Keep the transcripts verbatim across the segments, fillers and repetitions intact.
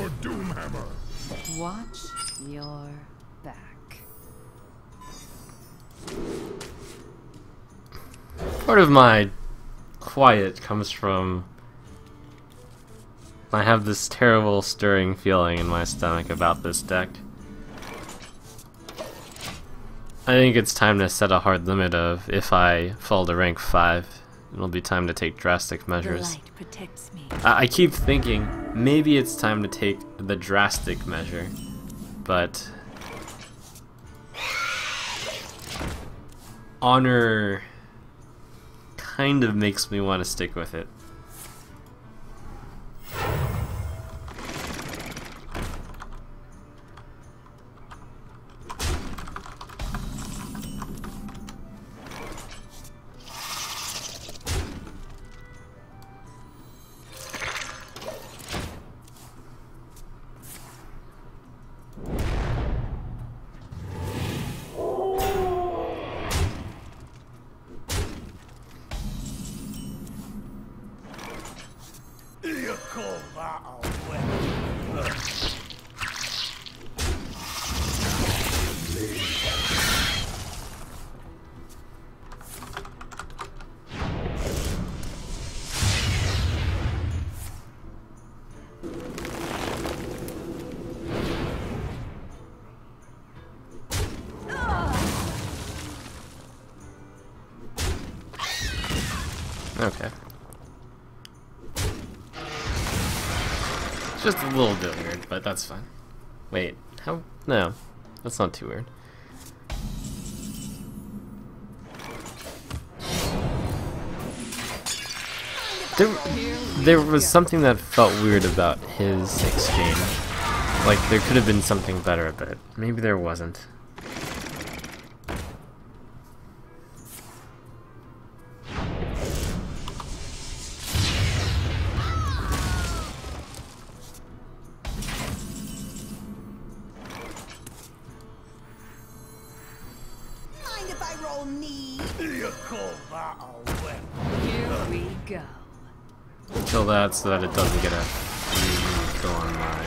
for Doomhammer. Watch your back. Part of my quiet comes from I have this terrible stirring feeling in my stomach about this deck. I think it's time to set a hard limit of if I fall to rank five, it'll be time to take drastic measures. The light protects me. I, I keep thinking maybe it's time to take the drastic measure, but honor kind of makes me want to stick with it. Okay. Just a little bit weird, but that's fine. Wait, how? No, that's not too weird. There, there was something that felt weird about his exchange. Like, there could have been something better, but maybe there wasn't. Kill that so that it doesn't get a go on my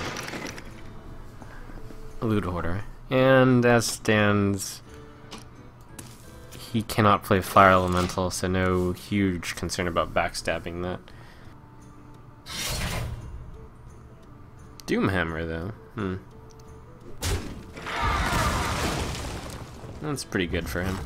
Loot Hoarder. And as stands, he cannot play Fire Elemental, so no huge concern about backstabbing that. Doomhammer, though. Hmm. That's pretty good for him.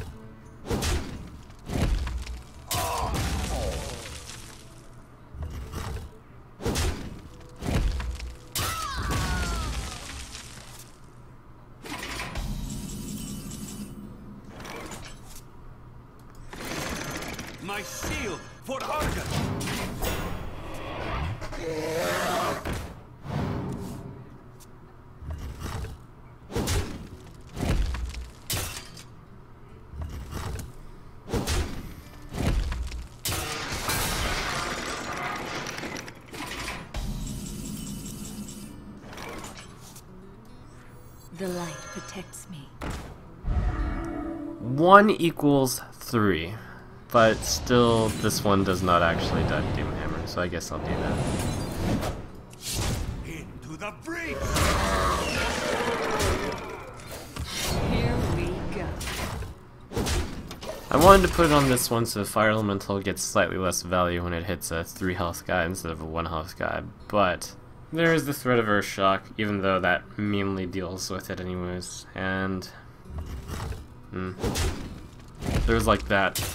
My shield for Argus. The light protects me. One equals three. But still, this one does not actually die to Doomhammer, so I guess I'll do that. Into the breach! Here we go. I wanted to put it on this one so Fire Elemental gets slightly less value when it hits a three health guy instead of a one health guy, but there is the threat of Earth Shock, even though that mainly deals with it anyways, and hmm. there's like that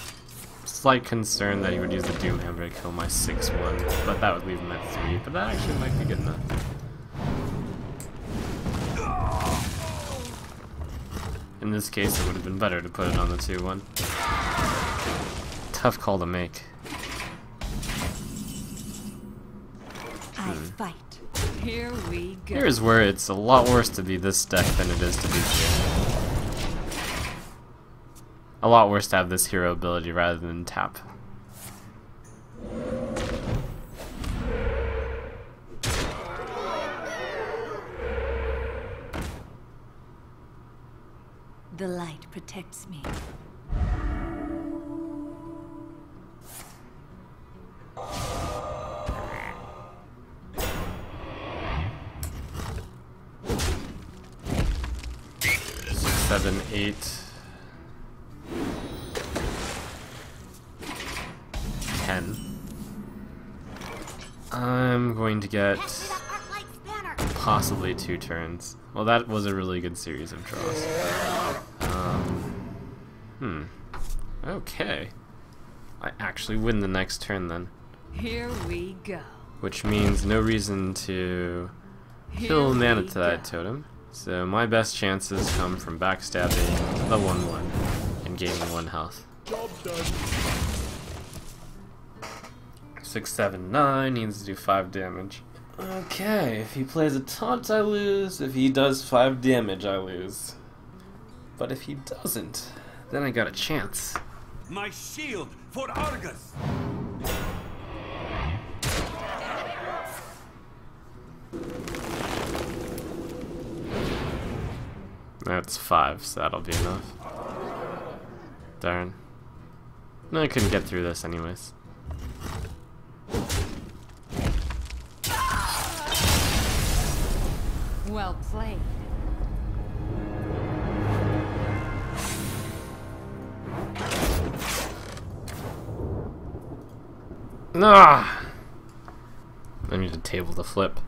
slight concern that he would use the Doomhammer to kill my six one, but that would leave him at three, but that actually might be good enough. In this case, it would have been better to put it on the two one. Tough call to make. Hmm. I fight. Here we go. Here's where it's a lot worse to be this deck than it is to be here. A lot worse to have this hero ability rather than tap. The light protects me. seven, eight. ten. I'm going to get possibly two turns. Well, that was a really good series of draws. Um, hmm. Okay. I actually win the next turn then. Here we go. Which means no reason to fill mana to that totem. So my best chances come from backstabbing the one one and gaining one health. Job done. six, seven, nine needs to do five damage. Okay, if he plays a taunt, I lose. If he does five damage, I lose. But if he doesn't, then I got a chance. My shield for Argus. That's five, so that'll be enough. Darn. No, I couldn't get through this anyways. Well played. Ah! I need a table to flip.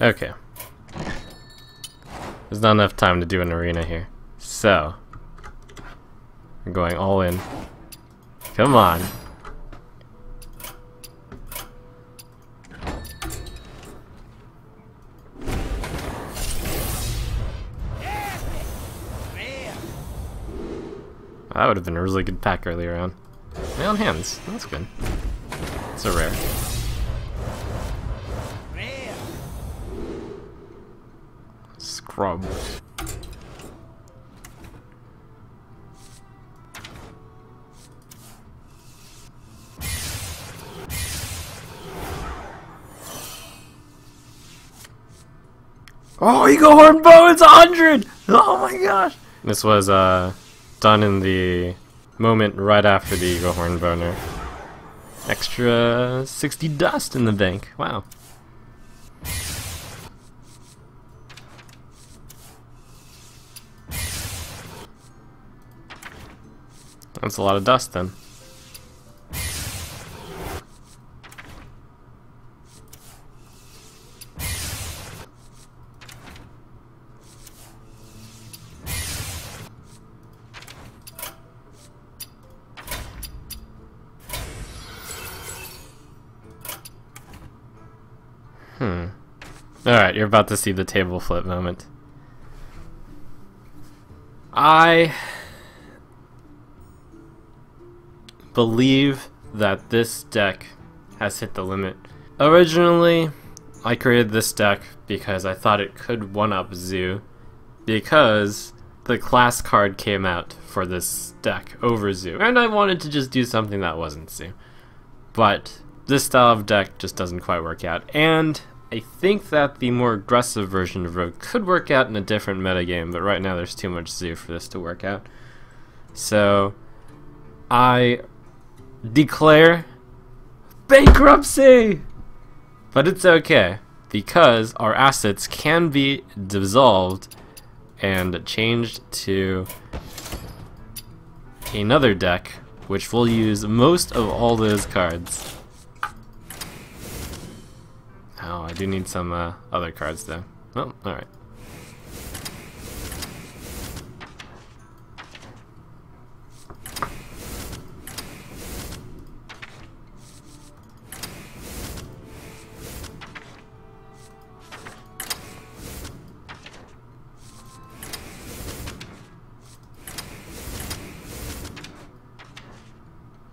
Okay. There's not enough time to do an arena here. So, we're going all in. Come on. That would have been a really good pack earlier on. My own hands. That's good. It's a rare. Scrub. Oh, Eagle Horn Bow is one hundred! Oh my gosh! This was uh, done in the moment right after the Eagle Horn Bow nerf. Extra sixty dust in the bank. Wow. That's a lot of dust then. Hmm. Alright, you're about to see the table flip moment. I believe that this deck has hit the limit. Originally, I created this deck because I thought it could one-up Zoo, because the class card came out for this deck over Zoo, and I wanted to just do something that wasn't Zoo. But this style of deck just doesn't quite work out, and I think that the more aggressive version of Rogue could work out in a different metagame, but right now there's too much Zoo for this to work out. So I declare bankruptcy! But it's okay, because our assets can be dissolved and changed to another deck, which will use most of all those cards. Oh, I do need some uh, other cards though. Oh, alright.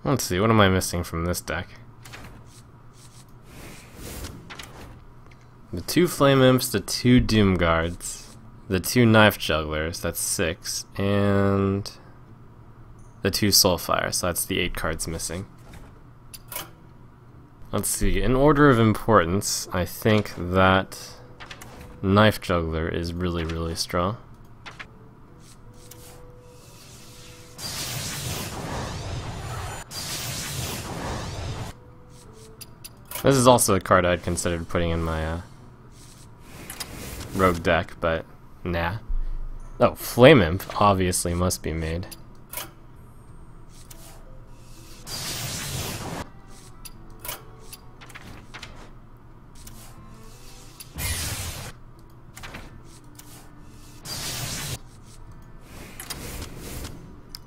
Let's see, what am I missing from this deck? The two Flame Imps, the two Doomguards, the two Knife Jugglers, that's six, and the two Soulfire, so that's the eight cards missing. Let's see, in order of importance, I think that Knife Juggler is really, really strong. This is also a card I'd considered putting in my uh, Rogue deck, but nah. Oh, Flame Imp obviously must be made.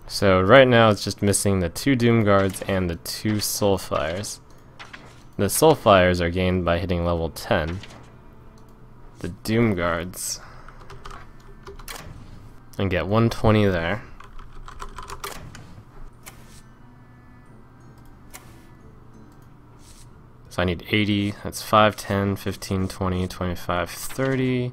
So right now it's just missing the two Doomguards and the two Soulfires. The Soulfires are gained by hitting level ten. The Doomguards. And get one twenty there. So I need eighty, that's five, ten, fifteen, twenty, twenty-five, thirty.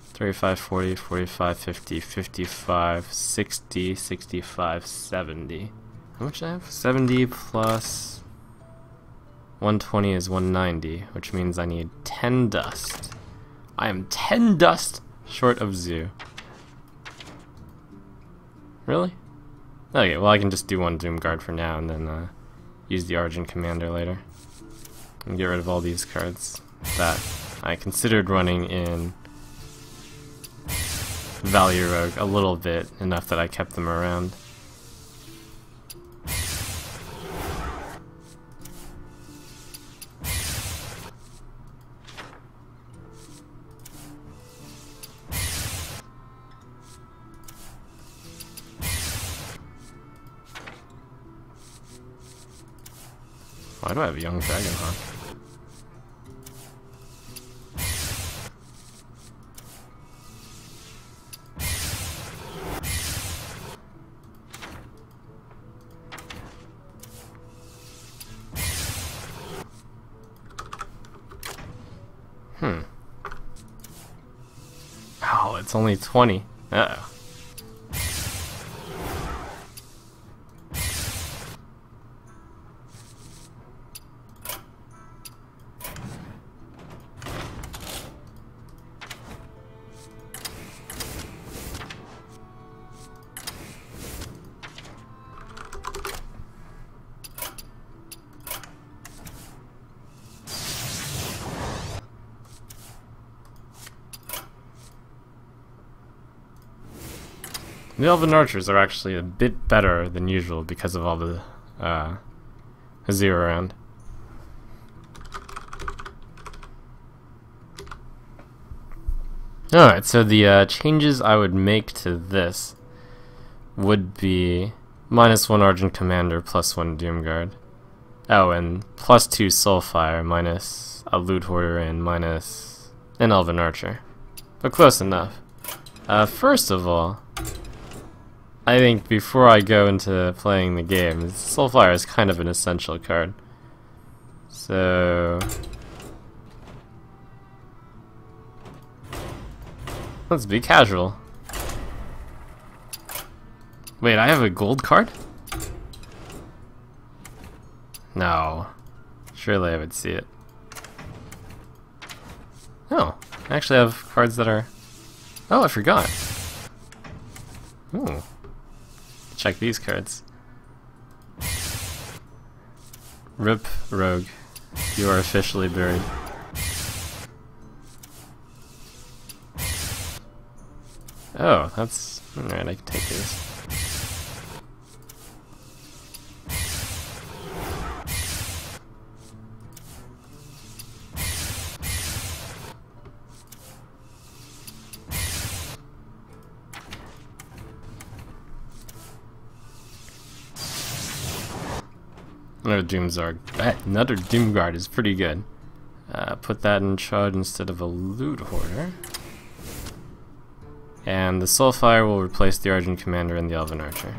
thirty-five, forty, forty-five, fifty, fifty-five, sixty, sixty-five, seventy. How much do I have? seventy plus one twenty is one ninety, which means I need ten dust. I am ten dust short of zoo. Really? Okay, well I can just do one Doomguard for now and then uh, use the Argent Commander later. And get rid of all these cards that I considered running in Value Rogue a little bit, enough that I kept them around. Why do I have a young Dragonhawk? Hmm. Oh, it's only twenty. Uh-oh. The Elven Archers are actually a bit better than usual because of all the uh, Azir around. Alright, so the uh, changes I would make to this would be minus one Argent Commander, plus one Doomguard. Oh, and plus two Soulfire, minus a Loot Hoarder, and minus an Elven Archer. But close enough. Uh, first of all, I think before I go into playing the game, Soulfire is kind of an essential card. So let's be casual. Wait, I have a gold card? No. Surely I would see it. Oh, I actually have cards that are... Oh, I forgot. Ooh. Check these cards. Rip, Rogue. You are officially buried. Oh, that's... Alright, I can take these. Another Doomzorg. Another Doomguard is pretty good. Uh, put that in charge instead of a Loot Hoarder. And the Soulfire will replace the Argent Commander and the Elven Archer.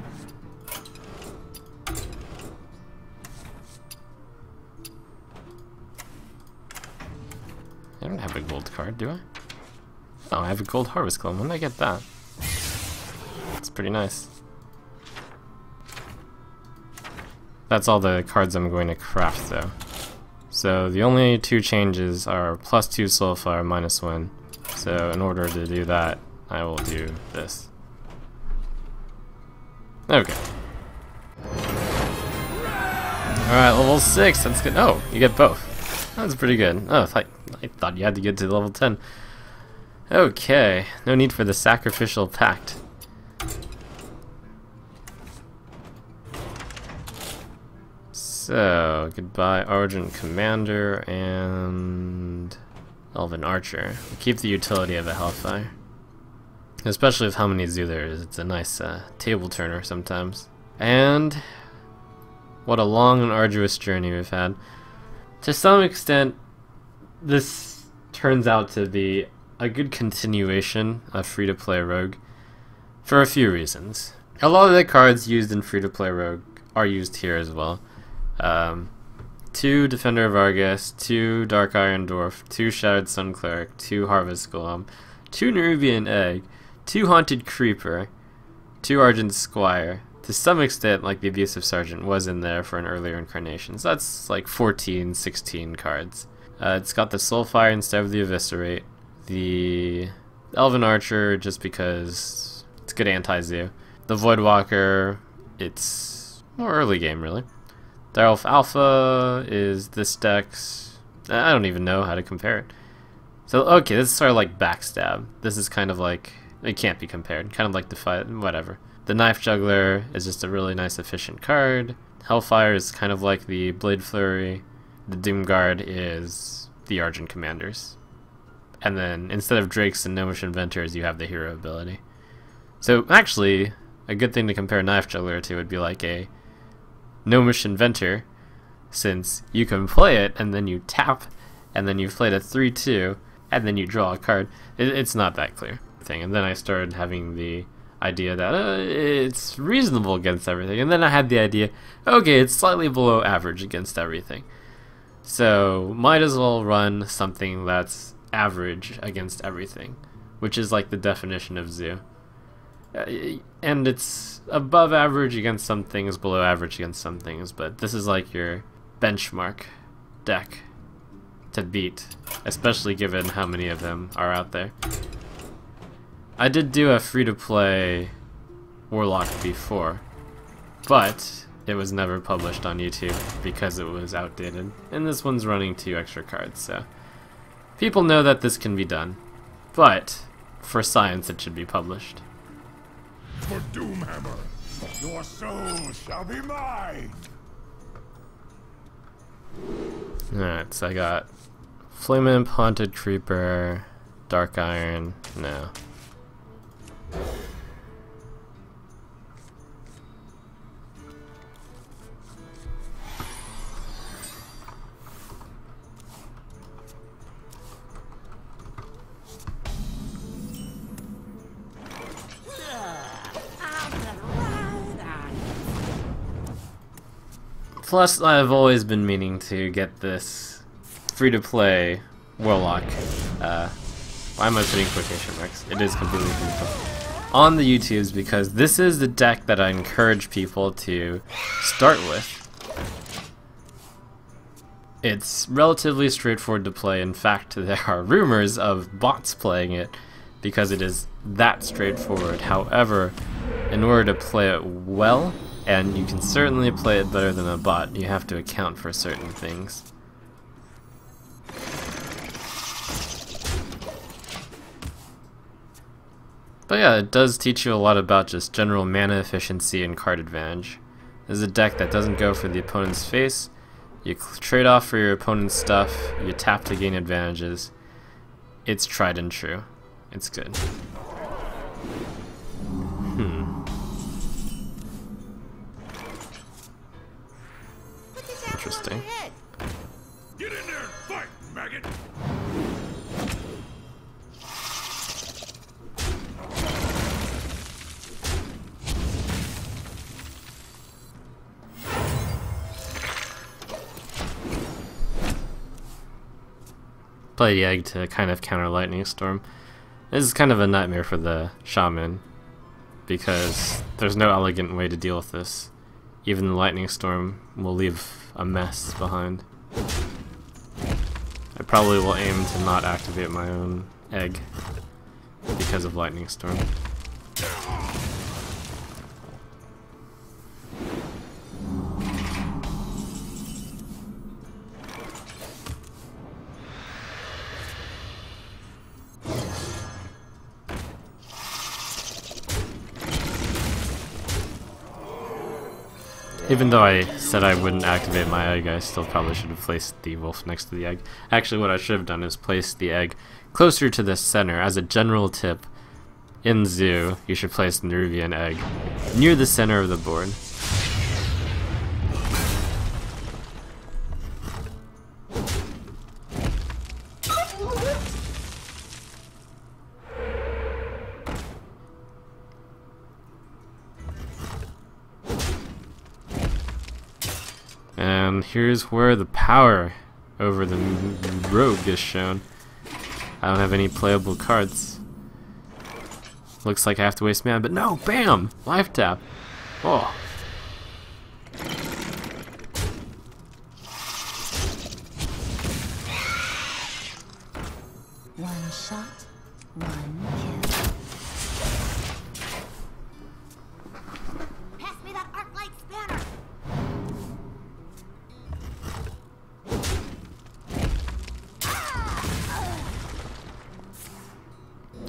I don't have a gold card, do I? Oh, I have a gold Harvest Golem. When did I get that? It's pretty nice. That's all the cards I'm going to craft though. So the only two changes are plus two Soulfire, minus one. So in order to do that, I will do this. Okay. Alright, level six, that's good. Oh, you get both. That's pretty good. Oh, I thought, I thought you had to get to level ten. Okay, no need for the Sacrificial Pact. So, goodbye Argent Commander and Elven Archer. We keep the utility of a Hellfire. Especially with how many zoo there is, it's a nice uh, table turner sometimes. And what a long and arduous journey we've had. To some extent, this turns out to be a good continuation of free-to-play Rogue for a few reasons. A lot of the cards used in free-to-play Rogue are used here as well. Um, two Defender of Argus, two Dark Iron Dwarf, two Shattered Sun Cleric, two Harvest Golem, two Nerubian Egg, two Haunted Creeper, two Argent Squire. To some extent, like the Abusive Sergeant was in there for an earlier incarnation, so that's like fourteen, sixteen cards. Uh, it's got the Soulfire instead of the Eviscerate, the Elven Archer just because it's good anti-zoo, the Voidwalker, it's more early game really. The Elf Alpha is this deck's, I don't even know how to compare it. So okay, this is sort of like Backstab. This is kind of like, it can't be compared, kind of like Defy, whatever. The Knife Juggler is just a really nice efficient card. Hellfire is kind of like the Blade Flurry. The Doomguard is the Argent Commanders. And then instead of Drakes and Gnomish Inventors, you have the Hero ability. So actually, a good thing to compare Knife Juggler to would be like a Gnomish Inventor, since you can play it and then you tap, and then you've played a three two, and then you draw a card. It, it's not that clear thing. And then I started having the idea that uh, it's reasonable against everything, and then I had the idea, okay, it's slightly below average against everything, so might as well run something that's average against everything, which is like the definition of zoo. And it's above average against some things, below average against some things, but this is like your benchmark deck to beat, especially given how many of them are out there. I did do a free-to-play Warlock before, but it was never published on YouTube because it was outdated, and this one's running two extra cards, so people know that this can be done, but for science it should be published. For Doomhammer, your soul shall be mine! Alright, so I got Flame Imp, Haunted Creeper, Dark Iron, no. Plus, I've always been meaning to get this free-to-play Warlock. Uh, why am I putting quotation marks? It is completely free-to-play. On the YouTubes, because this is the deck that I encourage people to start with. It's relatively straightforward to play. In fact, there are rumors of bots playing it because it is that straightforward. However, in order to play it well, and you can certainly play it better than a bot, you have to account for certain things. But yeah, it does teach you a lot about just general mana efficiency and card advantage. This is a deck that doesn't go for the opponent's face. You trade off for your opponent's stuff, you tap to gain advantages. It's tried and true. It's good. Hmm. Interesting. Get in there and fight, maggot! Play the egg to kind of counter Lightning Storm. This is kind of a nightmare for the Shaman because there's no elegant way to deal with this. Even the Lightning Storm will leave a mess behind. I probably will aim to not activate my own egg because of Lightning Storm. Even though I said I wouldn't activate my egg, I still probably should have placed the wolf next to the egg. Actually, what I should have done is placed the egg closer to the center. As a general tip, in Zoo, you should place the Nerubian egg near the center of the board. And here's where the power over the rogue is shown. I don't have any playable cards. Looks like I have to waste mana, but no! Bam! Life tap! Oh! One shot, one kill. Pass me that arc light spanner!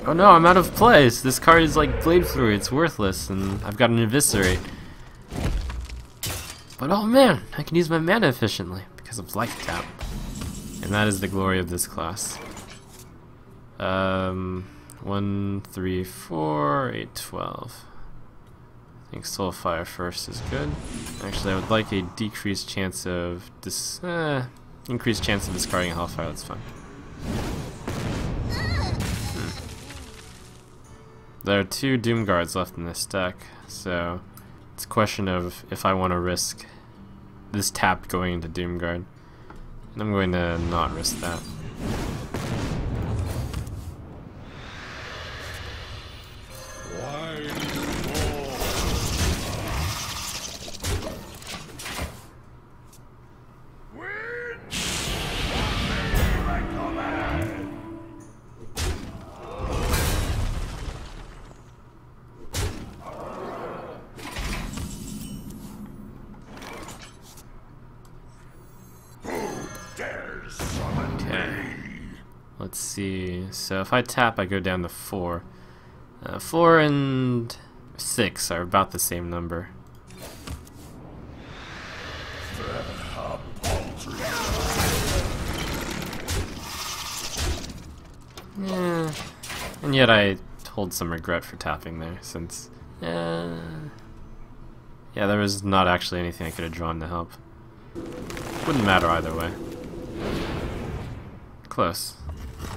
Oh no, I'm out of place! This card is like Blade Flurry, it's worthless, and I've got an Eviscerate. But oh man, I can use my mana efficiently because of Life Tap. And that is the glory of this class. Um, one, three, four, eight, twelve. I think Soulfire first is good. Actually, I would like a decreased chance of dis- uh, increased chance of discarding a Hellfire, that's fine. There are two Doomguards left in this deck, so it's a question of if I want to risk this tap going into Doomguard. And I'm going to not risk that. Let's see, so if I tap, I go down to four. Uh, four and six are about the same number. Yeah. And yet I hold some regret for tapping there, since... Uh, yeah, there was not actually anything I could have drawn to help. Wouldn't matter either way. Close.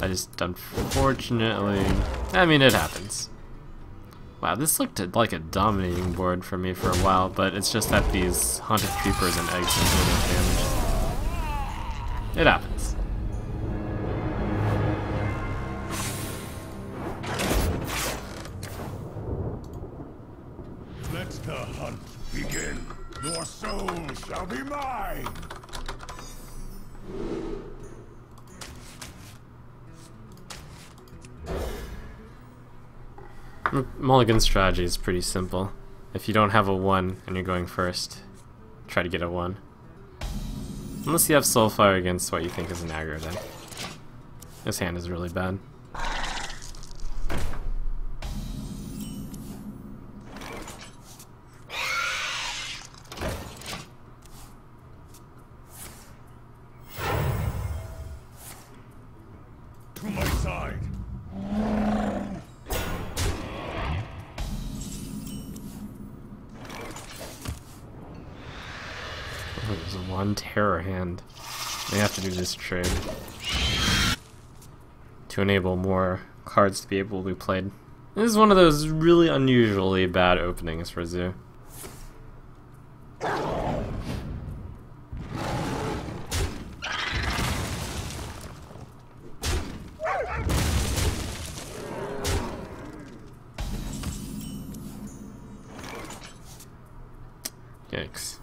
I just, unfortunately, I mean, it happens. Wow, this looked like a dominating board for me for a while, but it's just that these Haunted Creepers and eggs are doing enough damage. It happens. Let the hunt begin. Your soul shall be mine. Mulligan's strategy is pretty simple. If you don't have a one and you're going first, try to get a one. Unless you have Soulfire against what you think is an aggro deck. This hand is really bad. One terror hand. I have to do this trade to enable more cards to be able to be played. This is one of those really unusually bad openings for Zoo. Yikes.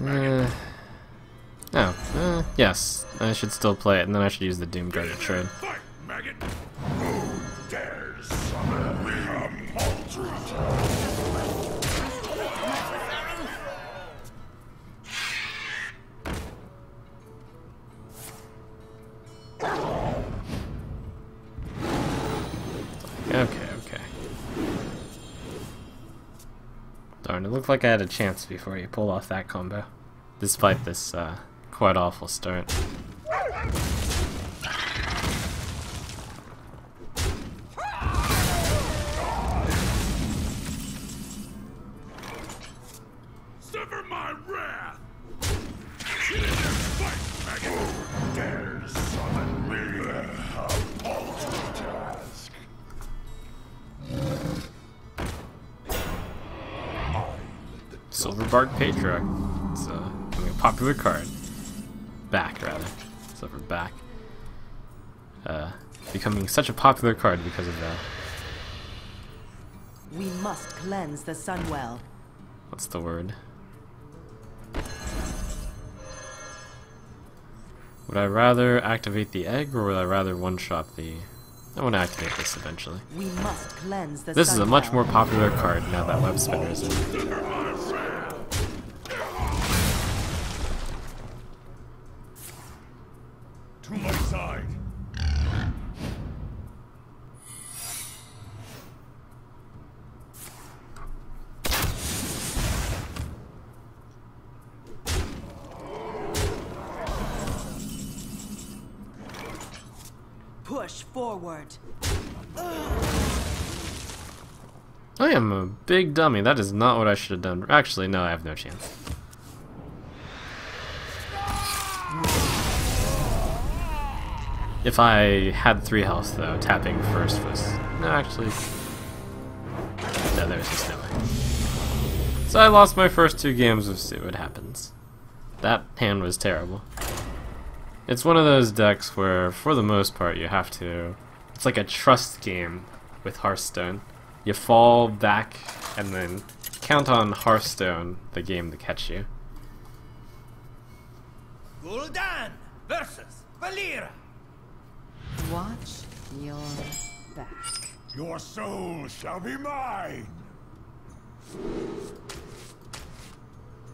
Uh, oh, uh, yes. I should still play it, and then I should use the Doomguard to trade. Okay, okay. Darn, it looked like I had a chance before you pulled off that combo. Despite this uh, quite awful start. Silverbark Patriarch. It's a, I mean, a popular card. Back, rather. Silver back. Uh, becoming such a popular card because of that. We must cleanse the Sunwell. What's the word? Would I rather activate the egg, or would I rather one-shot the... I want to activate this eventually. We must cleanse the this Sunwell. Is a much more popular card now that Web Spinner is in. To my side. Push forward. I am a big dummy. That is not what I should have done. Actually, no, I have no chance. If I had three health, though, tapping first was... No, actually... No, there was just no way. So I lost my first two games of See What Happens. That hand was terrible. It's one of those decks where, for the most part, you have to... It's like a trust game with Hearthstone. You fall back and then count on Hearthstone, the game, to catch you. Gul'dan versus Valeera. Watch your back. Your soul shall be mine!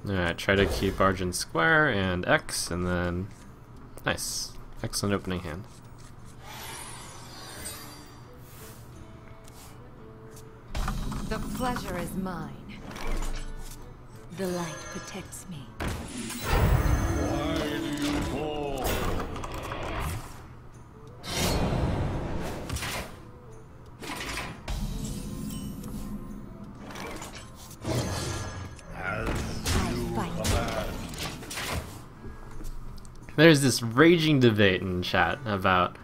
Alright, try to keep Argent Squire and X, and then... Nice. Excellent opening hand. The pleasure is mine. The light protects me. Why do you fall? There's this raging debate in chat about,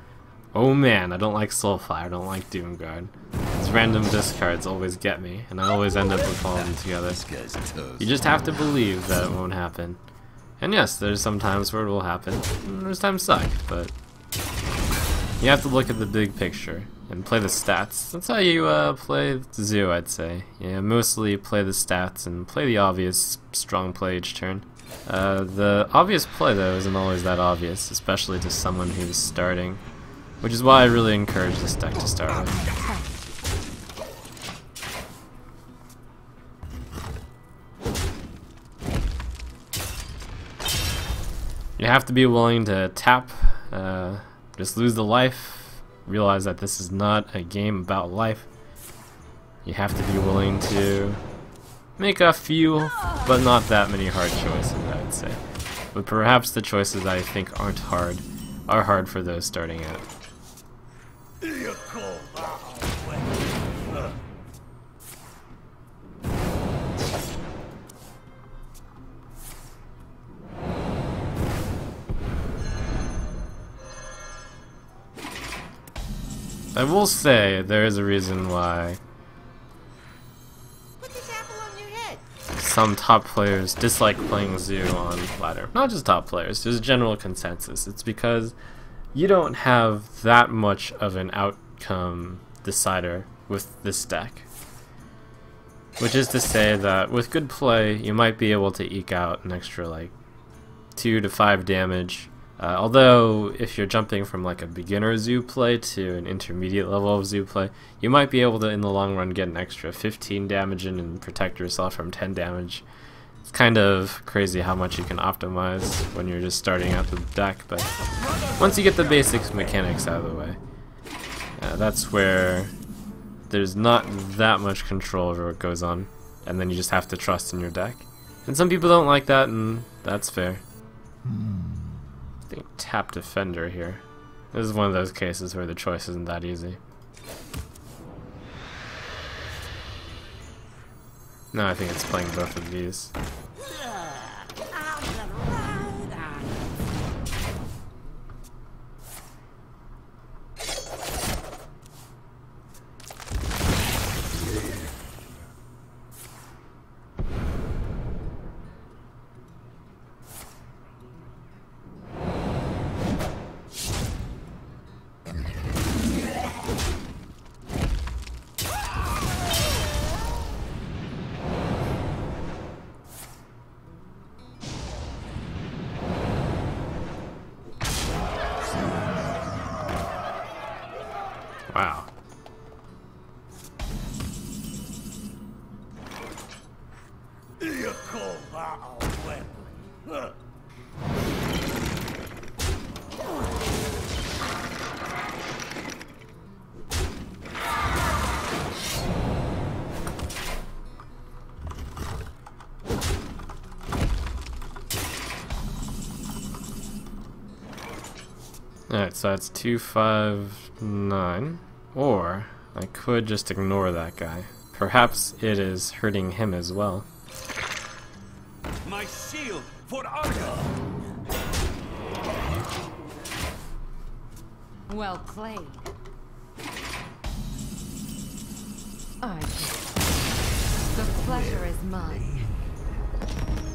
oh man, I don't like Soulfire, I don't like Doomguard. These random discards always get me, and I always end up with all of them together. You just have to believe that it won't happen. And yes, there's some times where it will happen, and those times suck, but you have to look at the big picture and play the stats. That's how you uh, play Zoo, I'd say. Yeah, mostly play the stats and play the obvious strong play each turn. Uh, the obvious play, though, isn't always that obvious, especially to someone who's starting, which is why I really encourage this deck to start with. You have to be willing to tap, uh, just lose the life, realize that this is not a game about life. You have to be willing to... make a few, but not that many hard choices, I would say. But perhaps the choices I think aren't hard are hard for those starting out. I will say there is a reason why some top players dislike playing Zoo on ladder. Not just top players, there's a general consensus. It's because you don't have that much of an outcome decider with this deck. Which is to say that with good play, you might be able to eke out an extra like two to five damage. Uh, although if you're jumping from like a beginner zoo play to an intermediate level of zoo play, you might be able to in the long run get an extra fifteen damage in and protect yourself from ten damage. It's kind of crazy how much you can optimize when you're just starting out the deck, but once you get the basics mechanics out of the way, uh, that's where there's not that much control over what goes on, and then you just have to trust in your deck. And some people don't like that, and that's fair. I think tap Defender here. This is one of those cases where the choice isn't that easy. No, I think it's playing both of these. Wow. You call that a weapon? Alright, so that's two five nine. Or I could just ignore that guy. Perhaps it is hurting him as well. My shield for Argus. Well played. Argus, the pleasure is mine.